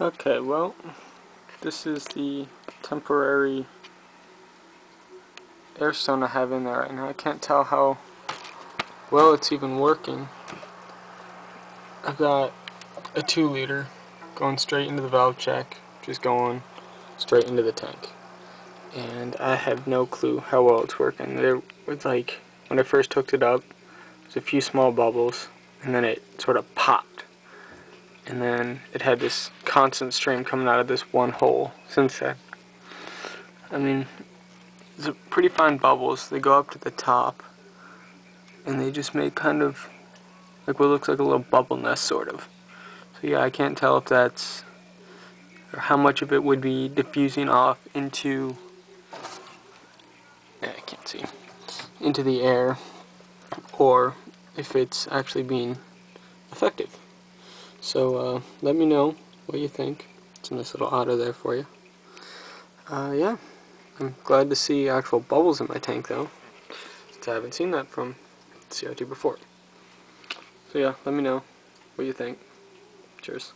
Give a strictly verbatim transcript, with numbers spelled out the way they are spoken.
Okay, well, this is the temporary air stone I have in there right now. I can't tell how well it's even working. I've got a two liter going straight into the valve check, just going straight into the tank. And I have no clue how well it's working. There was like, when I first hooked it up, there's a few small bubbles, and then it sort of popped. And then it had this constant stream coming out of this one hole since then. I mean, it's pretty fine bubbles. They go up to the top, and they just make kind of like what looks like a little bubble nest, sort of. So yeah, I can't tell if that's, or how much of it would be diffusing off into, yeah, I can't see, into the air, or if it's actually being effective. So uh, let me know what you think. It's a nice little otter there for you. Uh, yeah, I'm glad to see actual bubbles in my tank though, since I haven't seen that from C O two before. So yeah, let me know what you think. Cheers.